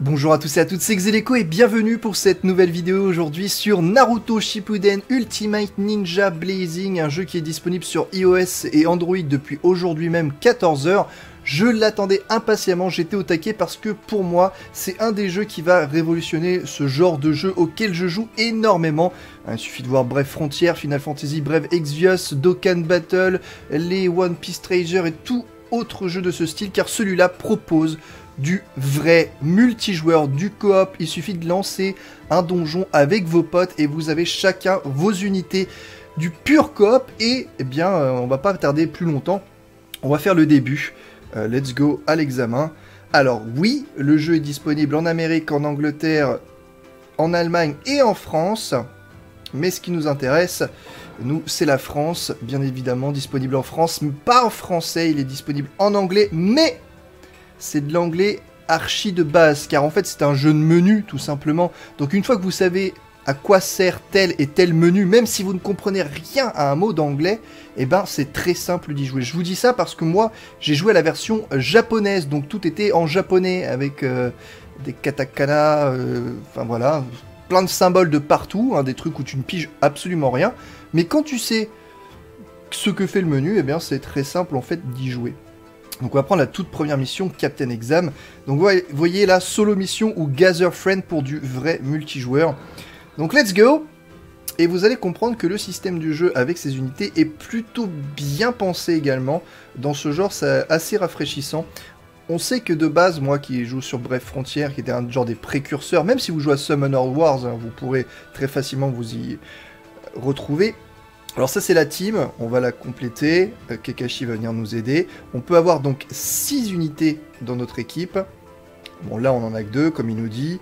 Bonjour à tous et à toutes, c'est Xeleko et bienvenue pour cette nouvelle vidéo aujourd'hui sur Naruto Shippuden Ultimate Ninja Blazing, un jeu qui est disponible sur iOS et Android depuis aujourd'hui même 14 h. Je l'attendais impatiemment, j'étais au taquet parce que pour moi, c'est un des jeux qui va révolutionner ce genre de jeu auquel je joue énormément. Il suffit de voir Brave Frontier, Final Fantasy, Brave Exvius, Dokkan Battle, les One Piece Tracer et tout autre jeu de ce style, car celui-là propose du vrai multijoueur, du coop. Il suffit de lancer un donjon avec vos potes et vous avez chacun vos unités, du pur coop. Et eh bien, on va pas tarder plus longtemps, on va faire le début. Let's go à l'examen. Alors oui, le jeu est disponible en Amérique, en Angleterre, en Allemagne et en France. Mais ce qui nous intéresse, nous, c'est la France, bien évidemment, disponible en France, mais pas en français, il est disponible en anglais, mais c'est de l'anglais archi de base, car en fait c'est un jeu de menu tout simplement. Donc une fois que vous savez à quoi sert tel et tel menu, même si vous ne comprenez rien à un mot d'anglais, eh ben c'est très simple d'y jouer. Je vous dis ça parce que moi j'ai joué à la version japonaise, donc tout était en japonais avec des katakana, enfin voilà, plein de symboles de partout, hein, des trucs où tu ne piges absolument rien. Mais quand tu sais ce que fait le menu, eh bien c'est très simple en fait d'y jouer. Donc on va prendre la toute première mission, Captain Exam. Donc vous voyez là, solo mission ou gather friend pour du vrai multijoueur. Donc let's go. Et vous allez comprendre que le système du jeu avec ses unités est plutôt bien pensé également. Dans ce genre, c'est assez rafraîchissant. On sait que de base, moi qui joue sur Brave Frontier, qui était un genre des précurseurs, même si vous jouez à Summoner Wars, hein, vous pourrez très facilement vous y retrouver. Alors ça c'est la team, on va la compléter, Kakashi va venir nous aider. On peut avoir donc 6 unités dans notre équipe. Bon là on en a que 2 comme il nous dit.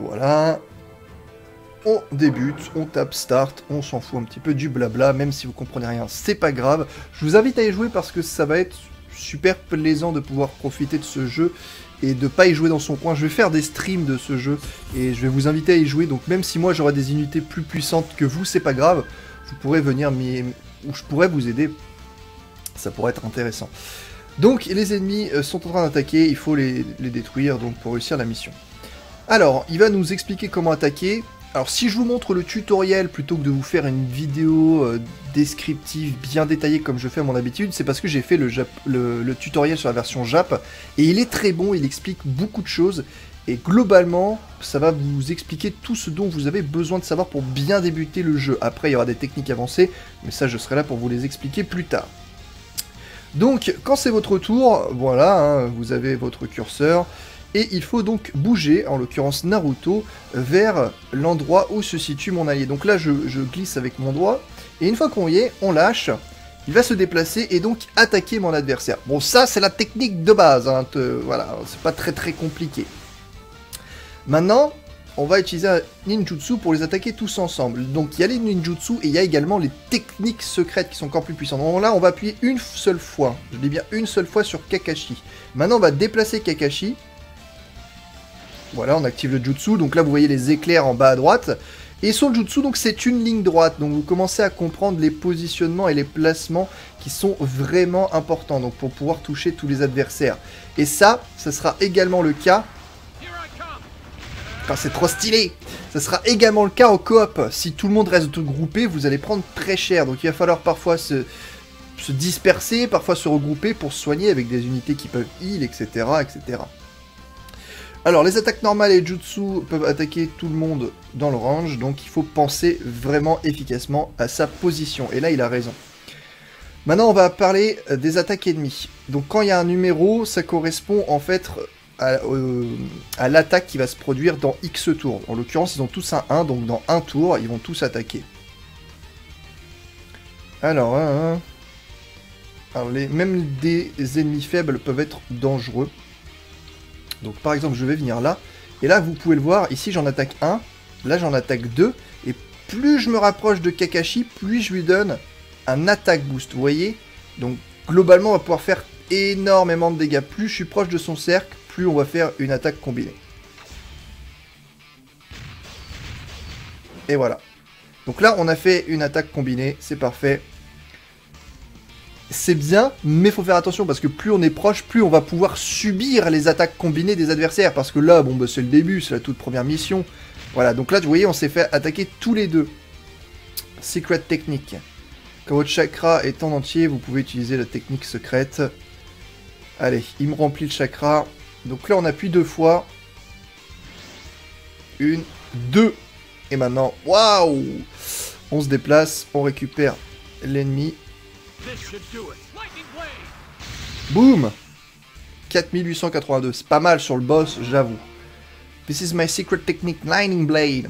Voilà. On débute, on tape start, on s'en fout un petit peu du blabla, même si vous comprenez rien, c'est pas grave. Je vous invite à y jouer parce que ça va être super plaisant de pouvoir profiter de ce jeu et de pas y jouer dans son coin. Je vais faire des streams de ce jeu et je vais vous inviter à y jouer. Donc même si moi j'aurai des unités plus puissantes que vous, c'est pas grave. Vous pourrez venir, mais je pourrais vous aider, ça pourrait être intéressant. Donc les ennemis sont en train d'attaquer, il faut les détruire donc pour réussir la mission. Alors, il va nous expliquer comment attaquer. Alors si je vous montre le tutoriel plutôt que de vous faire une vidéo descriptive bien détaillée comme je fais à mon habitude, c'est parce que j'ai fait le tutoriel sur la version Jap, et il est très bon, il explique beaucoup de choses. Et globalement, ça va vous expliquer tout ce dont vous avez besoin de savoir pour bien débuter le jeu. Après, il y aura des techniques avancées, mais ça, je serai là pour vous les expliquer plus tard. Donc, quand c'est votre tour, voilà, hein, vous avez votre curseur. Et il faut donc bouger, en l'occurrence Naruto, vers l'endroit où se situe mon allié. Donc là, je glisse avec mon doigt. Et une fois qu'on y est, on lâche. Il va se déplacer et donc attaquer mon adversaire. Bon, ça, c'est la technique de base. Hein, voilà, c'est pas très compliqué. Maintenant, on va utiliser un ninjutsu pour les attaquer tous ensemble. Donc il y a les ninjutsu et il y a également les techniques secrètes qui sont encore plus puissantes. Donc là, on va appuyer une seule fois. Je dis bien une seule fois sur Kakashi. Maintenant, on va déplacer Kakashi. Voilà, on active le jutsu. Donc là, vous voyez les éclairs en bas à droite. Et son jutsu, donc c'est une ligne droite. Donc vous commencez à comprendre les positionnements et les placements qui sont vraiment importants. Donc pour pouvoir toucher tous les adversaires. Et ça sera également le cas... Enfin, c'est trop stylé. Ça sera également le cas en coop. Si tout le monde reste tout groupé, vous allez prendre très cher. Donc il va falloir parfois se disperser, parfois se regrouper pour soigner avec des unités qui peuvent heal, etc., etc. Alors les attaques normales et jutsu peuvent attaquer tout le monde dans le range. Donc il faut penser vraiment efficacement à sa position. Et là il a raison. Maintenant on va parler des attaques ennemies. Donc quand il y a un numéro, ça correspond en fait... à l'attaque qui va se produire dans X tours. En l'occurrence, ils ont tous un 1, donc dans un tour, ils vont tous attaquer. Alors, même des ennemis faibles peuvent être dangereux. Donc par exemple, je vais venir là, et là vous pouvez le voir, ici j'en attaque un, là j'en attaque 2, et plus je me rapproche de Kakashi, plus je lui donne un attaque boost, vous voyez. Donc globalement, on va pouvoir faire énormément de dégâts. Plus je suis proche de son cercle, plus on va faire une attaque combinée. Et voilà. Donc là, on a fait une attaque combinée. C'est parfait. c'est bien, mais faut faire attention parce que plus on est proche, plus on va pouvoir subir les attaques combinées des adversaires. Parce que là, bon, bah, c'est le début, c'est la toute première mission. Voilà, donc là, vous voyez, on s'est fait attaquer tous les deux. Secret technique. Quand votre chakra est en entier, vous pouvez utiliser la technique secrète. Allez, il me remplit le chakra. Donc là, on appuie deux fois. Une, deux. Et maintenant, waouh! On se déplace, on récupère l'ennemi. Boum! 4882, c'est pas mal sur le boss, j'avoue. This is my secret technique, Lightning Blade.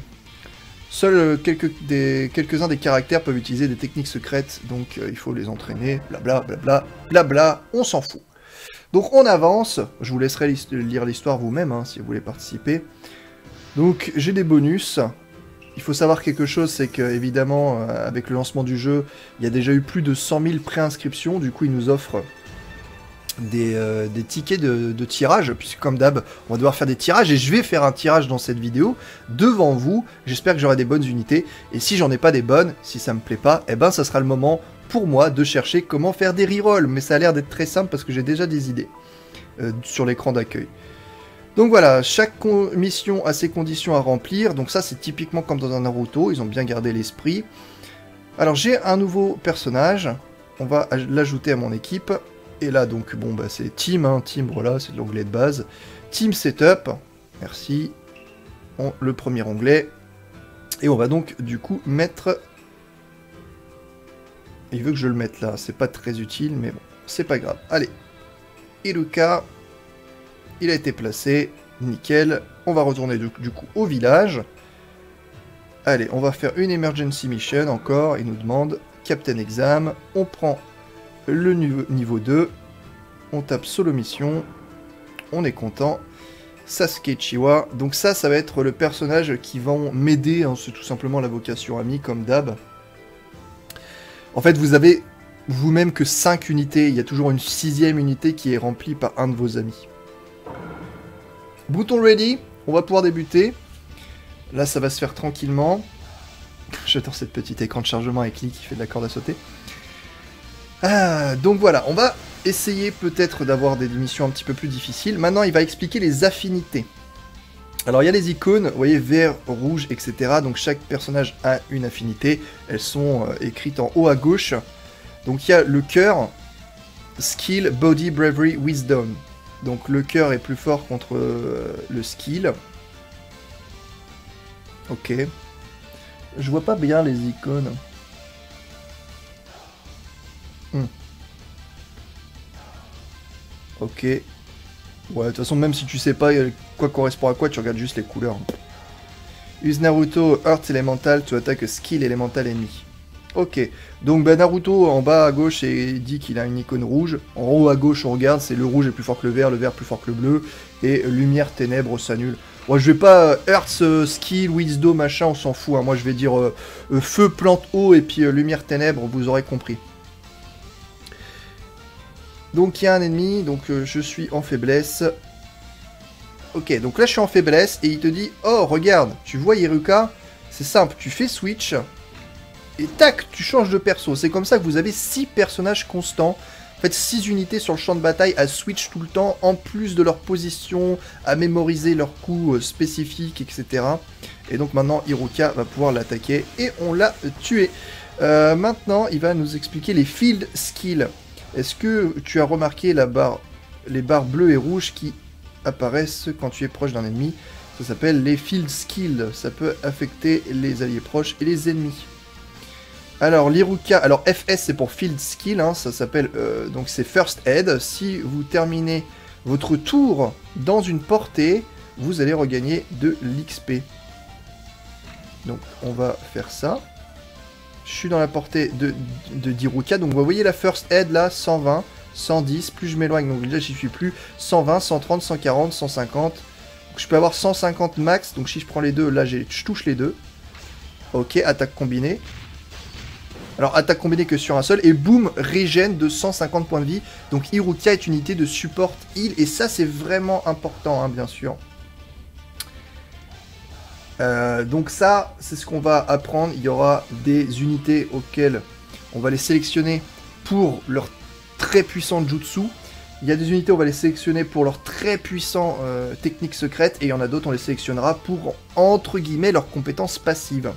Seuls quelques-uns des caractères peuvent utiliser des techniques secrètes, donc il faut les entraîner, blabla, blabla, blabla, on s'en fout. Donc on avance, je vous laisserai lire l'histoire vous-même hein, si vous voulez participer. Donc j'ai des bonus. Il faut savoir quelque chose, c'est que évidemment, avec le lancement du jeu, il y a déjà eu plus de 100 000 préinscriptions. Du coup, ils nous offrent des tickets de tirage, puisque comme d'hab, on va devoir faire des tirages. Et je vais faire un tirage dans cette vidéo devant vous. J'espère que j'aurai des bonnes unités. Et si j'en ai pas des bonnes, si ça me plaît pas, eh ben, ça sera le moment pour moi de chercher comment faire des rerolls. Mais ça a l'air d'être très simple parce que j'ai déjà des idées sur l'écran d'accueil. Donc voilà, chaque mission a ses conditions à remplir, donc ça c'est typiquement comme dans un Naruto, ils ont bien gardé l'esprit. Alors j'ai un nouveau personnage, on va l'ajouter à mon équipe, et là donc bon bah c'est Team, hein. Team voilà c'est l'onglet de base. Team Setup, merci, le premier onglet, et on va donc du coup mettre... Il veut que je le mette là, c'est pas très utile mais bon, c'est pas grave. Allez, Iruka... Il a été placé, nickel. On va retourner du coup au village. Allez, on va faire une emergency mission encore. Il nous demande Captain Exam. On prend le niveau 2. On tape solo mission. On est content. Sasuke Uchiha. Donc ça va être le personnage qui va m'aider. Hein, c'est tout simplement la vocation amie comme d'hab. En fait, vous avez vous-même que 5 unités. Il y a toujours une 6e unité qui est remplie par un de vos amis. Bouton ready, on va pouvoir débuter. Là, ça va se faire tranquillement. J'adore cette petite écran de chargement avec Lee qui fait de la corde à sauter. Ah, donc voilà, on va essayer peut-être d'avoir des missions un petit peu plus difficiles. Maintenant, il va expliquer les affinités. Alors, il y a les icônes, vous voyez, vert, rouge, etc. Donc, chaque personnage a une affinité. Elles sont écrites en haut à gauche. Donc, il y a le cœur, skill, body, bravery, wisdom. Donc le cœur est plus fort contre le skill. Ok. Je vois pas bien les icônes. Ok. Ouais, de toute façon, même si tu sais pas quoi correspond à quoi, tu regardes juste les couleurs. Use Naruto, Earth Elemental, tu attaques skill Elemental ennemi. Ok, donc bah, Naruto en bas à gauche dit qu'il a une icône rouge. En haut à gauche on regarde, c'est le rouge est plus fort que le vert plus fort que le bleu. Et lumière, ténèbres s'annule. Moi je vais pas Earth, Skill, Wisdom, machin, on s'en fout. Hein. Moi je vais dire Feu, Plante, Eau et puis Lumière, Ténèbres, vous aurez compris. Donc il y a un ennemi, donc je suis en faiblesse. Ok, donc là je suis en faiblesse et il te dit, oh regarde, tu vois Iruka, c'est simple, tu fais Switch... Et tac, tu changes de perso. C'est comme ça que vous avez 6 personnages constants. En fait, 6 unités sur le champ de bataille à switch tout le temps, en plus de leur position, à mémoriser leurs coups spécifiques, etc. Et donc maintenant, Iruka va pouvoir l'attaquer et on l'a tué. Maintenant, il va nous expliquer les field skills. Est-ce que tu as remarqué les barres bleues et rouges qui apparaissent quand tu es proche d'un ennemi? Ça s'appelle les field skills. Ça peut affecter les alliés proches et les ennemis. Alors l'Iruka, alors FS c'est pour Field Skill, hein, ça s'appelle, donc c'est First Aid. Si vous terminez votre tour dans une portée, vous allez regagner de l'XP. Donc on va faire ça. Je suis dans la portée d'Iruka, donc vous voyez la First Aid là, 120, 110, plus je m'éloigne, donc là j'y suis plus, 120, 130, 140, 150. Donc, je peux avoir 150 max, donc si je prends les deux, là je touche les deux. Ok, attaque combinée. Alors, attaque combinée que sur un seul, et boum, régène de 150 points de vie. Donc, Iruka est une unité de support heal, et ça, c'est vraiment important, hein, bien sûr. Donc ça, c'est ce qu'on va apprendre. Il y aura des unités auxquelles on va les sélectionner pour leur très puissants jutsu. Il y a des unités, on va les sélectionner pour leurs très puissants techniques secrètes, et il y en a d'autres, on les sélectionnera pour, entre guillemets, leurs compétences passives.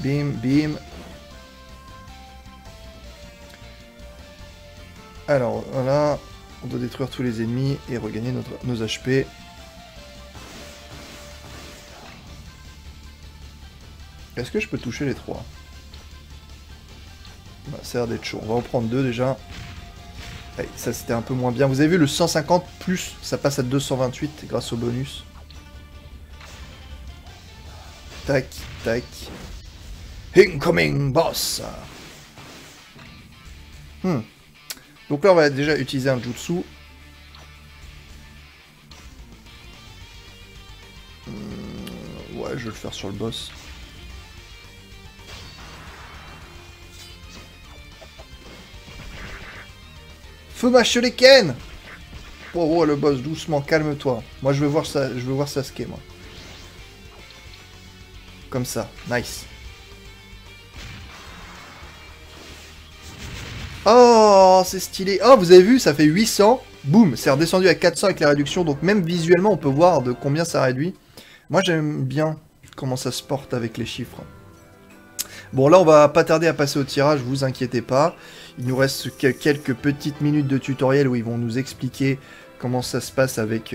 Bim, bim. Alors, voilà, on doit détruire tous les ennemis et regagner nos HP. Est-ce que je peux toucher les trois? Bah, ça a l'air d'être chaud. On va en prendre deux déjà. Allez, ça c'était un peu moins bien. Vous avez vu le 150 plus, ça passe à 228 grâce au bonus. Tac, tac. Incoming boss. Donc là on va déjà utiliser un jutsu. Ouais, je vais le faire sur le boss. Fuma Shuriken. Oh, le boss, doucement, calme-toi. Moi, je veux voir ça, je veux voir Sasuke, moi. Comme ça, nice. Oh, c'est stylé. Oh, vous avez vu, ça fait 800. Boum, c'est redescendu à 400 avec la réduction. Donc même visuellement, on peut voir de combien ça réduit. Moi, j'aime bien comment ça se porte avec les chiffres. Bon, là, on va pas tarder à passer au tirage, vous inquiétez pas. Il nous reste que quelques petites minutes de tutoriel où ils vont nous expliquer comment ça se passe avec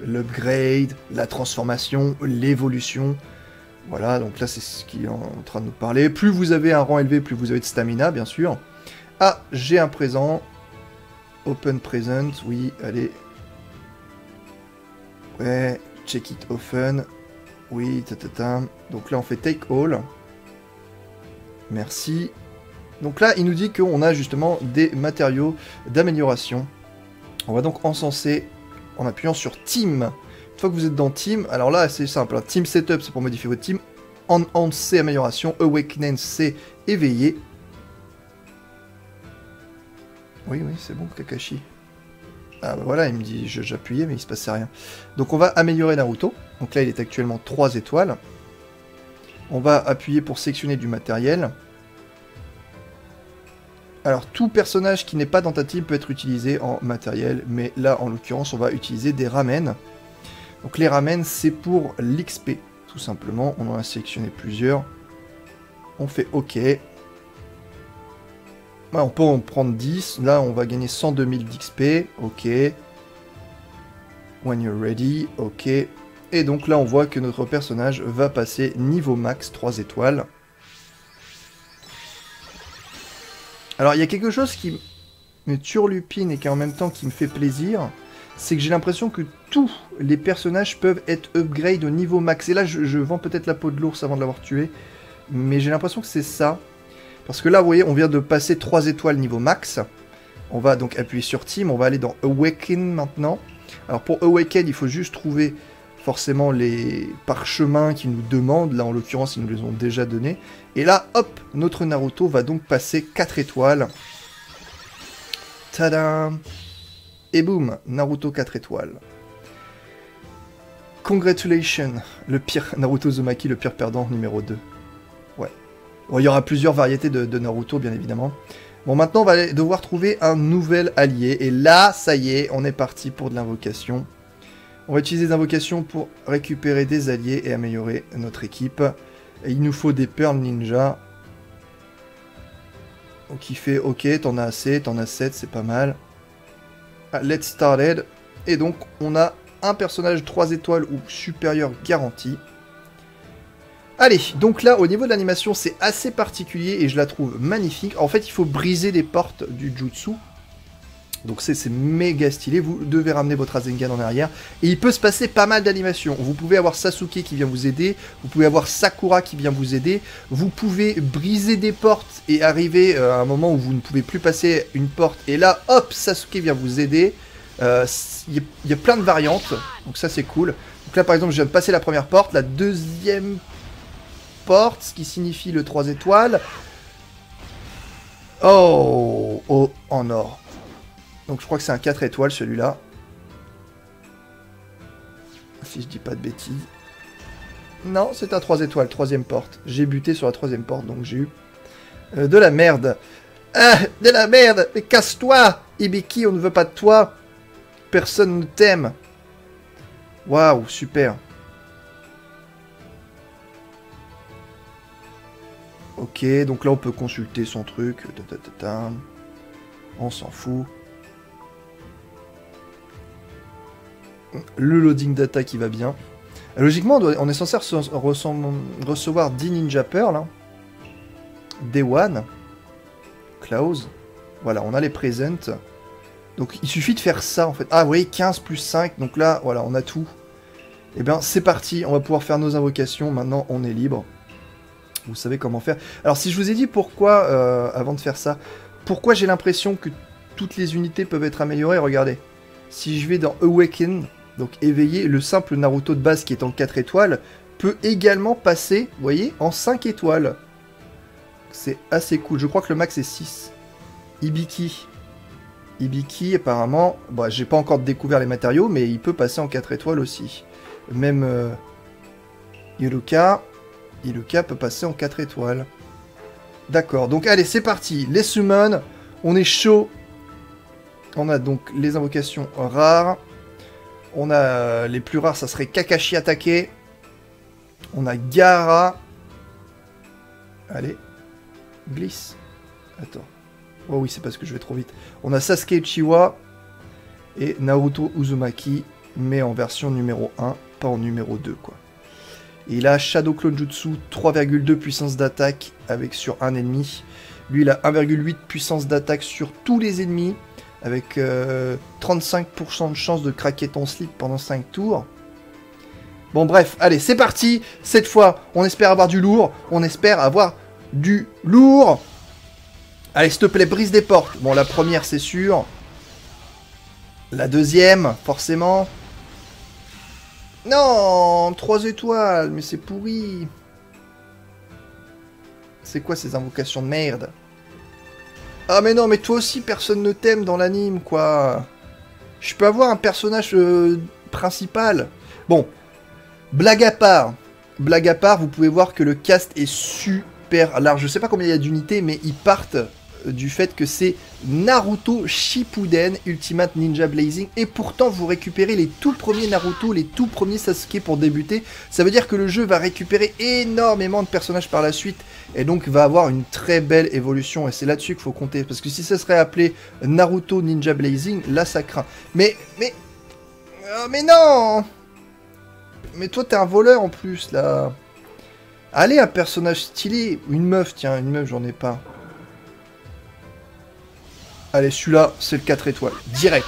l'upgrade, la transformation, l'évolution. Voilà, donc là, c'est ce qu'il est en train de nous parler. Plus vous avez un rang élevé, plus vous avez de stamina, bien sûr. Ah, j'ai un présent. Open present, oui, allez. Ouais, check it often. Oui, tatata. Donc là, on fait take all. Merci. Donc là, il nous dit qu'on a justement des matériaux d'amélioration. On va donc encenser en appuyant sur Team. Une fois que vous êtes dans Team, alors là, c'est simple. Team Setup, c'est pour modifier votre team. Enhance, c'est amélioration. Awakening, c'est éveiller. Oui, oui, c'est bon, Kakashi. Ah bah voilà, il me dit, j'appuyais, mais il se passait rien. Donc on va améliorer Naruto. Donc là, il est actuellement 3 étoiles. On va appuyer pour sélectionner du matériel. Alors, tout personnage qui n'est pas dans ta team peut être utilisé en matériel, mais là, en l'occurrence, on va utiliser des ramen. Donc, les ramen, c'est pour l'XP, tout simplement. On en a sélectionné plusieurs. On fait OK. Ouais, on peut en prendre 10. Là, on va gagner 102 000 d'XP. OK. When you're ready. OK. Et donc là, on voit que notre personnage va passer niveau max 3 étoiles. Alors, il y a quelque chose qui me turlupine et qui en même temps qui me fait plaisir, c'est que j'ai l'impression que tous les personnages peuvent être upgrade au niveau max. Et là, je vends peut-être la peau de l'ours avant de l'avoir tué, mais j'ai l'impression que c'est ça. Parce que là, vous voyez, on vient de passer 3 étoiles niveau max. On va donc appuyer sur Team, on va aller dans Awaken maintenant. Alors, pour Awaken, il faut juste trouver forcément les parchemins qu'ils nous demandent. Là, en l'occurrence, ils nous les ont déjà donnés. Et là, hop, notre Naruto va donc passer 4 étoiles. Tadam! Et boum, Naruto 4 étoiles. Congratulations, le pire Naruto Uzumaki, le pire perdant numéro 2. Ouais. Bon, il y aura plusieurs variétés de Naruto, bien évidemment. Bon, maintenant, on va devoir trouver un nouvel allié. Et là, ça y est, on est parti pour de l'invocation. On va utiliser des invocations pour récupérer des alliés et améliorer notre équipe. Et il nous faut des perles ninja. Donc il fait OK, t'en as assez, t'en as 7, c'est pas mal. Ah, let's started. Et donc on a un personnage 3 étoiles ou supérieur garanti. Allez, donc là au niveau de l'animation c'est assez particulier et je la trouve magnifique. En fait il faut briser les portes du jutsu. Donc c'est méga stylé, vous devez ramener votre Rasengan en arrière. Et il peut se passer pas mal d'animations. Vous pouvez avoir Sasuke qui vient vous aider, vous pouvez avoir Sakura qui vient vous aider, vous pouvez briser des portes et arriver à un moment où vous ne pouvez plus passer une porte. Et là, hop, Sasuke vient vous aider. Il y a plein de variantes, donc ça c'est cool. Donc là par exemple, je viens de passer la première porte, la deuxième porte, ce qui signifie le 3 étoiles. Oh, oh en or. Donc je crois que c'est un 4 étoiles celui-là. Si je dis pas de bêtises. Non, c'est un 3 étoiles, troisième porte. J'ai buté sur la troisième porte, donc j'ai eu de la merde. Ah, de la merde. Mais casse-toi, Ibiki, on ne veut pas de toi. Personne ne t'aime. Waouh, super. Ok, donc là on peut consulter son truc. On s'en fout. Le loading data qui va bien. Logiquement, on est censé recevoir 10 ninja pearls. Hein. Day one. Klaus. Voilà, on a les presents. Donc il suffit de faire ça en fait. Ah, vous voyez, 15 plus 5. Donc là, voilà, on a tout. Et bien, c'est parti. On va pouvoir faire nos invocations. Maintenant, on est libre. Vous savez comment faire. Alors, si je vous ai dit pourquoi, avant de faire ça, pourquoi j'ai l'impression que toutes les unités peuvent être améliorées, regardez. Si je vais dans Awaken, donc éveiller, le simple Naruto de base qui est en 4 étoiles, peut également passer, vous voyez, en 5 étoiles. C'est assez cool. Je crois que le max est 6. Ibiki. Ibiki, apparemment, bah, j'ai pas encore découvert les matériaux, mais il peut passer en 4 étoiles aussi. Même Iruka. Iruka peut passer en 4 étoiles. D'accord, donc allez, c'est parti. Les summons, on est chaud. On a donc les invocations rares. On a les plus rares, ça serait Kakashi attaqué. On a Gaara. Allez, glisse. Attends. Oh oui, c'est parce que je vais trop vite. On a Sasuke Uchiha et Naruto Uzumaki, mais en version numéro 1, pas en numéro 2, quoi. Et il a Shadow Clone Jutsu, 3,2 puissance d'attaque avec sur un ennemi. Lui, il a 1,8 puissance d'attaque sur tous les ennemis, avec 35% de chance de craquer ton slip pendant 5 tours. Bon, bref, allez, c'est parti. Cette fois, on espère avoir du lourd. On espère avoir du lourd. Allez, s'il te plaît, brise des portes. Bon, la première, c'est sûr. La deuxième, forcément. Non, 3 étoiles, mais c'est pourri. C'est quoi ces invocations de merde? Ah mais non, mais toi aussi, personne ne t'aime dans l'anime, quoi. Je peux avoir un personnage principal. Bon, blague à part, vous pouvez voir que le cast est super large. Je sais pas combien il y a d'unités, mais ils partent du fait que c'est Naruto Shippuden Ultimate Ninja Blazing, et pourtant vous récupérez les tout premiers Naruto, les tout premiers Sasuke pour débuter. Ça veut dire que le jeu va récupérer énormément de personnages par la suite, et donc va avoir une très belle évolution, et c'est là-dessus qu'il faut compter, parce que si ça serait appelé Naruto Ninja Blazing, là ça craint. Mais non! Mais toi t'es un voleur en plus, là. Allez, un personnage stylé, une meuf, tiens, une meuf, j'en ai pas. Allez, celui-là, c'est le 4 étoiles. Direct.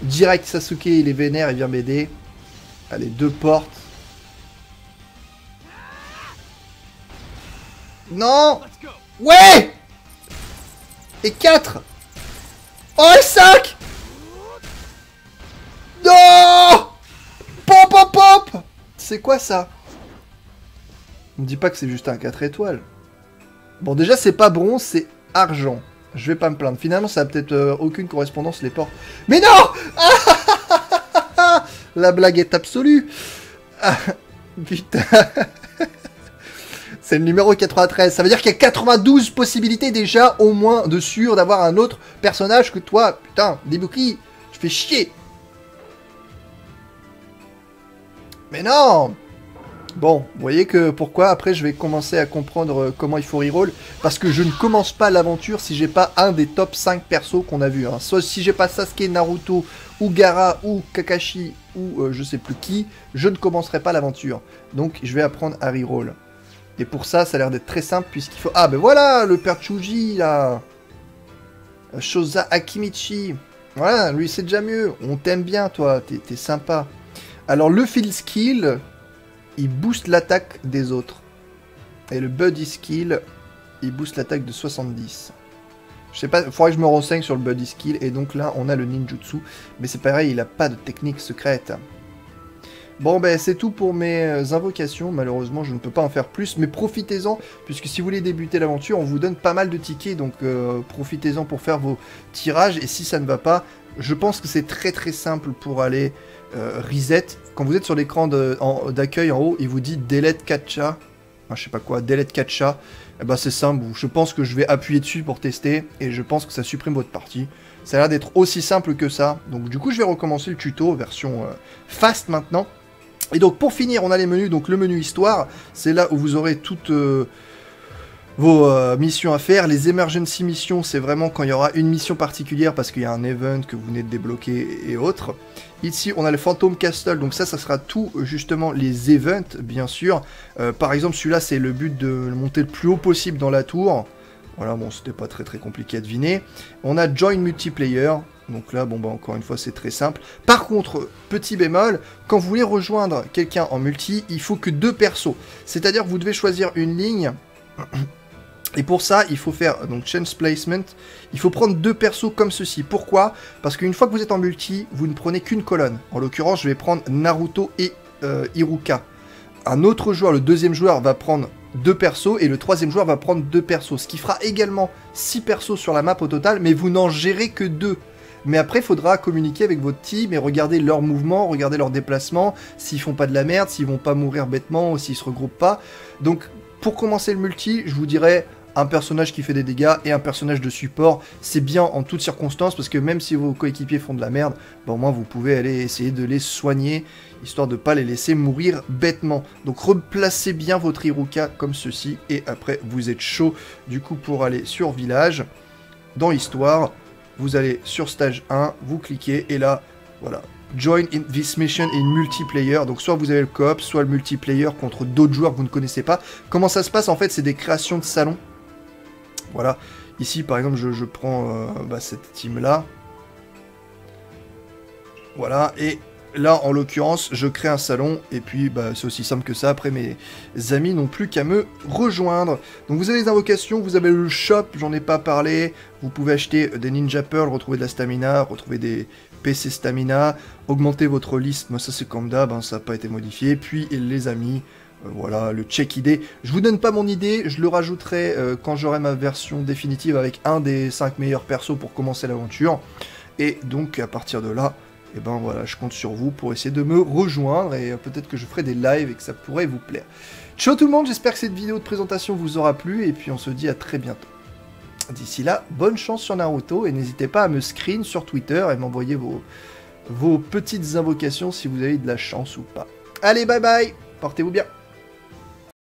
Direct, Sasuke, il est vénère, il vient m'aider. Allez, 2 portes. Non! Ouais! Et 4! Oh, et 5! Non! Pop, pop, pop! C'est quoi, ça? On me dit pas que c'est juste un 4 étoiles. Bon, déjà, c'est pas bronze, c'est argent. Je vais pas me plaindre. Finalement, ça a peut-être aucune correspondance, les portes. Mais non! La blague est absolue. Ah, putain. C'est le numéro 93. Ça veut dire qu'il y a 92 possibilités déjà, au moins, de sûr, d'avoir un autre personnage que toi. Putain, des boucliers. Je fais chier. Mais non! Bon, vous voyez que pourquoi après je vais commencer à comprendre comment il faut reroll, parce que je ne commence pas l'aventure si j'ai pas un des top 5 persos qu'on a vu. Hein. Soit si j'ai pas Sasuke, Naruto, ou Gaara, ou Kakashi, ou je sais plus qui, je ne commencerai pas l'aventure. Donc je vais apprendre à reroll. Et pour ça, ça a l'air d'être très simple puisqu'il faut... Ah ben voilà, le père Chuji là, Shosa Akimichi. Voilà, lui c'est déjà mieux. On t'aime bien toi, t'es sympa. Alors le field skill... il booste l'attaque des autres. Et le buddy skill, il booste l'attaque de 70. Je sais pas, il faudrait que je me renseigne sur le buddy skill. Et donc là, on a le ninjutsu. Mais c'est pareil, il a pas de technique secrète. Bon, ben c'est tout pour mes invocations. Malheureusement, je ne peux pas en faire plus. Mais profitez-en, puisque si vous voulez débuter l'aventure, on vous donne pas mal de tickets. Donc profitez-en pour faire vos tirages. Et si ça ne va pas, je pense que c'est très très simple pour aller... reset. Quand vous êtes sur l'écran d'accueil en haut, il vous dit delete captcha, enfin, je sais pas quoi, delete captcha. eh ben c'est simple, je pense que je vais appuyer dessus pour tester, et je pense que ça supprime votre partie. Ça a l'air d'être aussi simple que ça, donc du coup je vais recommencer le tuto, version fast maintenant. Et donc pour finir, on a les menus, donc le menu histoire, c'est là où vous aurez toutes vos missions à faire. Les emergency missions, c'est vraiment quand il y aura une mission particulière parce qu'il y a un event que vous venez de débloquer et autres. Ici, on a le Phantom Castle, donc ça sera tout, justement, les events, bien sûr. Par exemple, celui-là, c'est le but de monter le plus haut possible dans la tour. Voilà, bon, c'était pas très compliqué à deviner. On a Join Multiplayer, donc là, bon, bah, encore une fois, c'est très simple. Par contre, petit bémol, quand vous voulez rejoindre quelqu'un en multi, il faut que 2 persos. C'est-à-dire que vous devez choisir une ligne... Et pour ça, il faut faire donc change placement, il faut prendre 2 persos comme ceci. Pourquoi? Parce qu'une fois que vous êtes en multi, vous ne prenez qu'une colonne. En l'occurrence, je vais prendre Naruto et Iruka. Un autre joueur, le deuxième joueur, va prendre 2 persos et le troisième joueur va prendre 2 persos. Ce qui fera également 6 persos sur la map au total, mais vous n'en gérez que 2. Mais après, il faudra communiquer avec votre team et regarder leurs mouvements, regarder leurs déplacements, s'ils font pas de la merde, s'ils vont pas mourir bêtement ou s'ils se regroupent pas. Donc, pour commencer le multi, je vous dirais... un personnage qui fait des dégâts et un personnage de support, c'est bien en toutes circonstances, parce que même si vos coéquipiers font de la merde, ben au moins vous pouvez aller essayer de les soigner, histoire de ne pas les laisser mourir bêtement. Donc replacez bien votre Iruka comme ceci, et après vous êtes chaud du coup pour aller sur village. Dans histoire, vous allez sur stage 1, vous cliquez, et là, voilà, join in this mission in multiplayer. Donc soit vous avez le coop, soit le multiplayer contre d'autres joueurs que vous ne connaissez pas. Comment ça se passe en fait, c'est des créations de salon. Voilà, ici par exemple je prends cette team là, voilà, et là en l'occurrence je crée un salon et puis bah, c'est aussi simple que ça, après mes amis n'ont plus qu'à me rejoindre. Donc vous avez les invocations, vous avez le shop, j'en ai pas parlé, vous pouvez acheter des ninja pearls, retrouver de la stamina, retrouver des PC stamina, augmenter votre liste, moi ça c'est comme d'hab, hein, ça n'a pas été modifié, puis les amis... Voilà, le check idée. Je vous donne pas mon idée, je le rajouterai quand j'aurai ma version définitive avec un des 5 meilleurs persos pour commencer l'aventure. Et donc à partir de là, et ben voilà, je compte sur vous pour essayer de me rejoindre et peut-être que je ferai des lives et que ça pourrait vous plaire. Ciao tout le monde, j'espère que cette vidéo de présentation vous aura plu et puis on se dit à très bientôt. D'ici là, bonne chance sur Naruto et n'hésitez pas à me screen sur Twitter et m'envoyer vos petites invocations si vous avez de la chance ou pas. Allez, bye bye, portez-vous bien.